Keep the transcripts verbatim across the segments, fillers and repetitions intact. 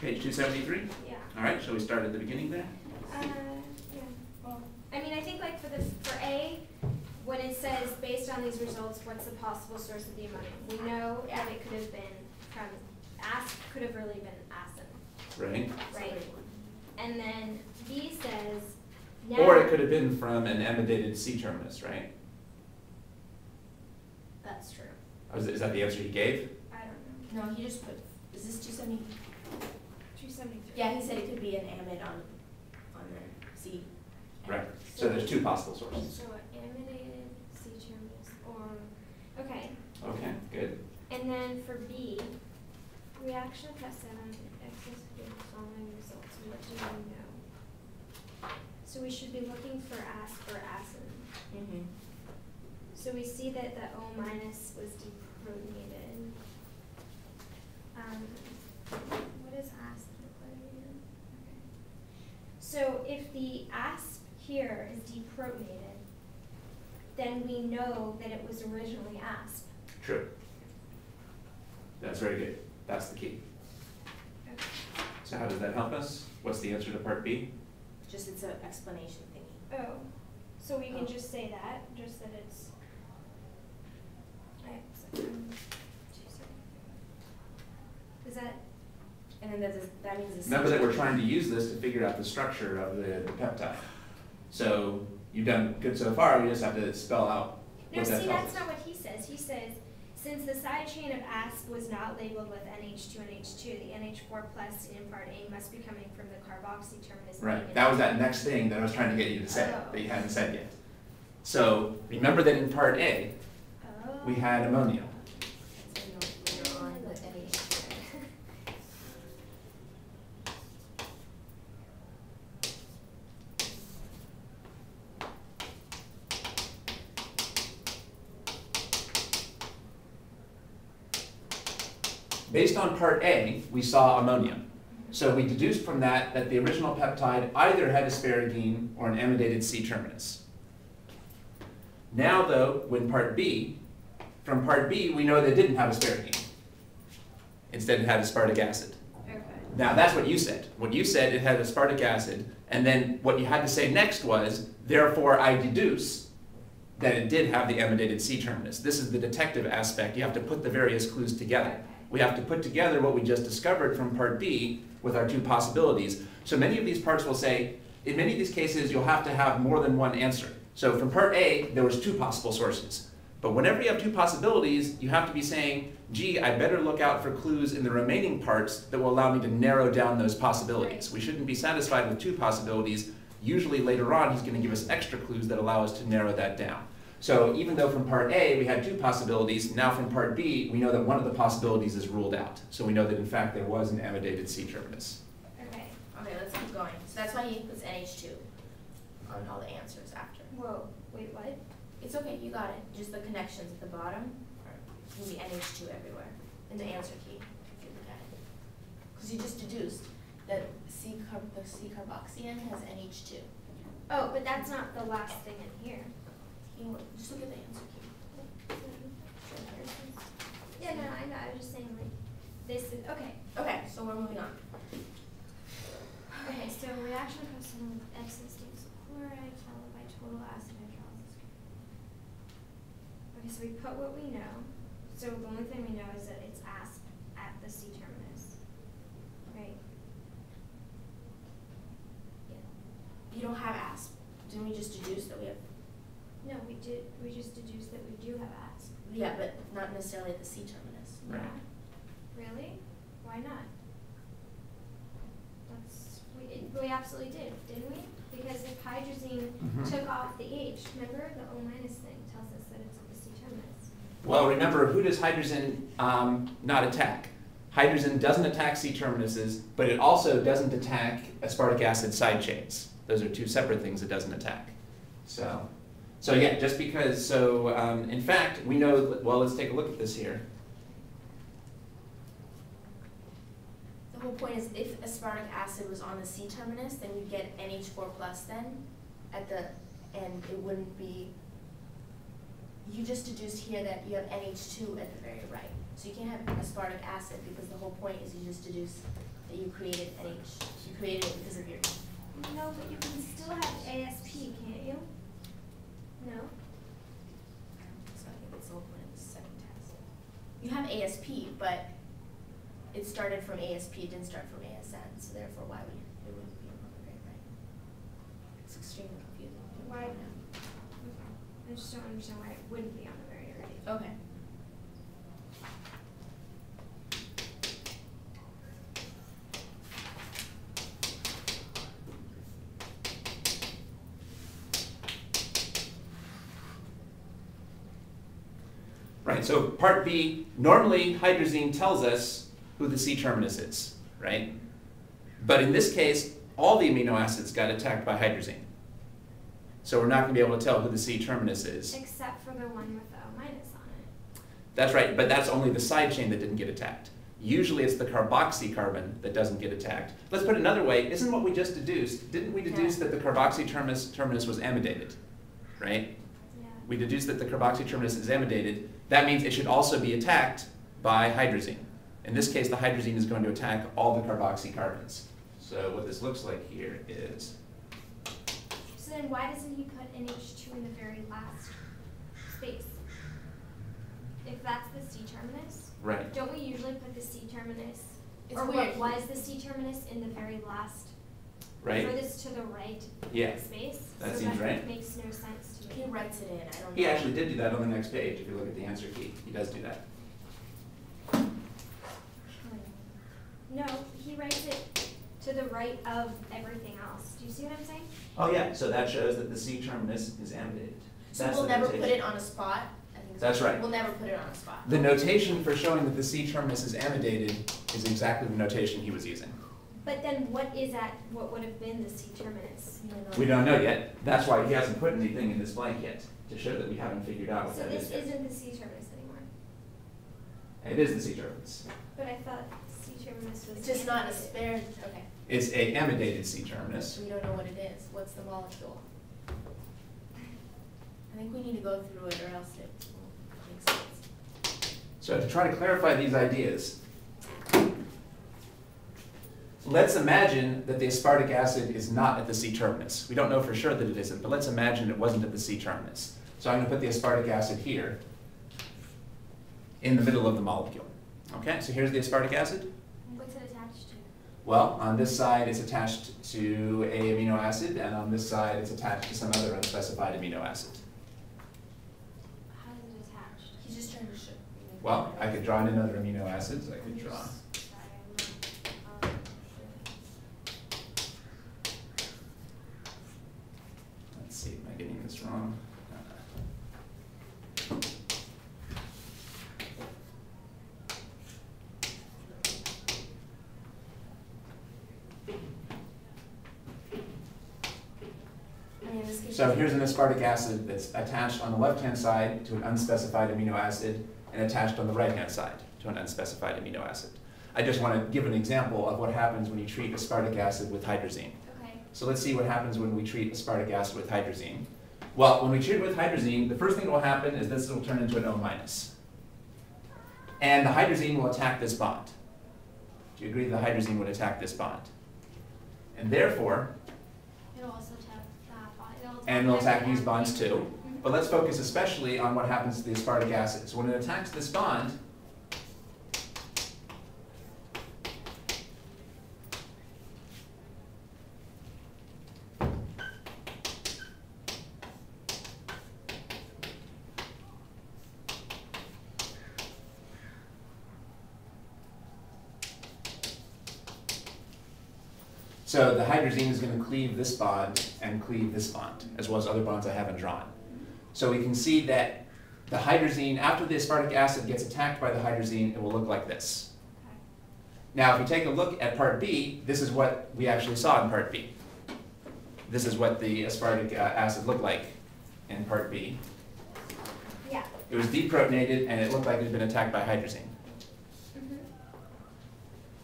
Page two seventy-three? Yeah. All right, shall we start at the beginning there? Uh, yeah. Well, I mean, I think like for, the, for A, when it says, based on these results, what's the possible source of the ammonia? We know that it could have been from, acid, could have really been acid. Right. Right. And then B says, now or it could have been from an amidated C terminus, right? That's true. Oh, is, is that the answer he gave? I don't know. No, he just put, is this two seventy? two seventy-three. Yeah, he said it could be an amide on, on the C. Right. So, so there's two possible sources. So an amidated C terminus or, okay. Okay, good. And then for B, reaction of test set on excess following results. What do we know? So we should be looking for as for acid. Mm-hmm. So we see that the O minus was deprotonated. Um, what does asp look like again? Okay. So if the asp here is deprotonated, then we know that it was originally asp. True. That's very good. That's the key. Okay. So how does that help us? What's the answer to part B? Just it's an explanation thingy. Oh. So we can oh. just say that, just that it's is that, and then that, is, that means it's remember that we're trying to use this to figure out the structure of the, the peptide. So you've done good so far. We just have to spell out. No, what see, that that's us. Not what he says. He says since the side chain of asp was not labeled with N H two and H two, the N H four plus in part A must be coming from the carboxy terminus. Right. That was that next thing that I was trying to get you to say oh. that you hadn't said yet. So remember that in part A. We had ammonia. Based on part A, we saw ammonia. So we deduced from that that the original peptide either had asparagine or an amidated C terminus. Now though, when part B, from part B, we know they didn't have asparagine. Instead, it had aspartic acid. Okay. Now, that's what you said. What you said, it had aspartic acid. And then what you had to say next was, therefore, I deduce that it did have the amidated C terminus. This is the detective aspect. You have to put the various clues together. We have to put together what we just discovered from part B with our two possibilities. So many of these parts will say, in many of these cases, you'll have to have more than one answer. So from part A, there was two possible sources. But whenever you have two possibilities, you have to be saying, gee, I better look out for clues in the remaining parts that will allow me to narrow down those possibilities. Right. We shouldn't be satisfied with two possibilities. Usually later on, he's going to give us extra clues that allow us to narrow that down. So even though from part A, we had two possibilities, now from part B, we know that one of the possibilities is ruled out. So we know that in fact, there was an amidated C terminus. Okay, okay, let's keep going. So that's why he puts N H two on all the answers after. Whoa, wait, what? It's okay, you got it. Just the connections at the bottom. It's going to be N H two everywhere in the answer key, if you look at it. Because you just deduced that C carb the C carboxyan has N H two. Oh, but that's not the last thing in here. You just look at the answer key. Yeah, no, I know. I was just saying, like, this is, okay. Okay, so we're moving on. Okay, so reaction comes with excess chloride followed by total acid. Okay, so we put what we know. So the only thing we know is that it's asp at the C terminus, right? Yeah. You don't have asp. Didn't we just deduce that we have? No, we did. We just deduced that we do have asp. Yeah, but not necessarily at the C terminus. Right. Yeah. Really? Why not? That's we. We absolutely did, didn't we? Because if hydrazine mm-hmm. took off the H, remember the O minus thing tells us that it's. Well, remember, who does hydrazine um, not attack? Hydrazine doesn't attack C-terminuses, but it also doesn't attack aspartic acid side chains. Those are two separate things it doesn't attack. So, so yeah, just because, so um, in fact, we know, well, let's take a look at this here. The whole point is if aspartic acid was on the C-terminus, then you'd get N H four plus then at the end, it wouldn't be. You just deduced here that you have N H two at the very right. So you can't have aspartic acid because the whole point is you just deduce that you created at H. You created it because of your... No, but you can still have A S P, can't you? No? So I think it's open in the second task. You have A S P, but it started from A S P, it didn't start from A S N, so therefore why would it wouldn't be a longer grade, right? It's extremely confusing. Why? I just don't understand why it wouldn't be on the very grade. Okay. Right, so part B, normally hydrazine tells us who the C terminus is, right? But in this case, all the amino acids got attacked by hydrazine. So we're not going to be able to tell who the C terminus is. Except for the one with the O minus on it. That's right, but that's only the side chain that didn't get attacked. Usually it's the carboxy carbon that doesn't get attacked. Let's put it another way, isn't what we just deduced, didn't we deduce yeah. that the carboxy terminus, terminus was amidated, right? Yeah. We deduced that the carboxy terminus is amidated. That means it should also be attacked by hydrazine. In this case, the hydrazine is going to attack all the carboxy carbons. So what this looks like here is... So then why doesn't he put N H two in the very last space? If that's the C terminus? Right. Don't we usually put the C terminus, it's or weird. what was the C terminus in the very last, right? Furthest to the right yeah. space? That so seems that right. makes no sense to me. He writes it in, I don't know. He actually did do that on the next page, if you look at the answer key. He does do that. No, he writes it to the right of everything else. Do you see what I'm saying? Oh yeah, so that shows that the C terminus is amidated. So That's we'll never notation. put it on a spot? I think That's right. We'll never put it on a spot. The notation for showing that the C terminus is amidated is exactly the notation he was using. But then what is that, what would have been the C terminus? We don't know yet. That's why he hasn't put anything in this blank yet, to show that we haven't figured out what so that is. So this isn't yet. the C terminus anymore? It is the C terminus. But I thought... It's just amidated. not a spare, okay. It's a amidated C terminus. We don't know what it is. What's the molecule? I think we need to go through it or else it won't make sense. So to try to clarify these ideas, let's imagine that the aspartic acid is not at the C terminus. We don't know for sure that it isn't, but let's imagine it wasn't at the C terminus. So I'm going to put the aspartic acid here in the middle of the molecule. Okay, so here's the aspartic acid. What's it attached to? Well, on this side it's attached to a amino acid, and on this side it's attached to some other unspecified amino acid. How is it attached? He's just trying to show. Well, I could draw in another amino acid, so I could draw. Let's see, am I getting this wrong? So here's an aspartic acid that's attached on the left-hand side to an unspecified amino acid and attached on the right-hand side to an unspecified amino acid. I just want to give an example of what happens when you treat aspartic acid with hydrazine. Okay. So let's see what happens when we treat aspartic acid with hydrazine. Well, when we treat it with hydrazine, the first thing that will happen is this will turn into an O minus. And the hydrazine will attack this bond. Do you agree that the hydrazine would attack this bond? And therefore, it'll also and it'll attack these bonds too. But let's focus especially on what happens to the aspartic acid. So when it attacks this bond, so the hydrazine is going to cleave this bond and cleave this bond, as well as other bonds I haven't drawn. So we can see that the hydrazine, after the aspartic acid gets attacked by the hydrazine, it will look like this. Now, if we take a look at part B, this is what we actually saw in part B. This is what the aspartic uh, acid looked like in part B. Yeah. It was deprotonated, and it looked like it had been attacked by hydrazine.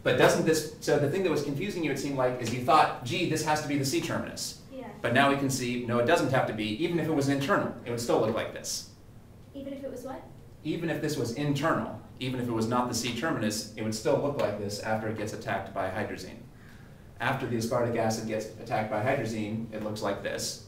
But doesn't this, so the thing that was confusing you, it seemed like, is you thought, gee, this has to be the C terminus. Yeah. But now we can see, no, it doesn't have to be. Even if it was internal, it would still look like this. Even if it was what? Even if this was internal, even if it was not the C-terminus, it would still look like this after it gets attacked by hydrazine. After the aspartic acid gets attacked by hydrazine, it looks like this.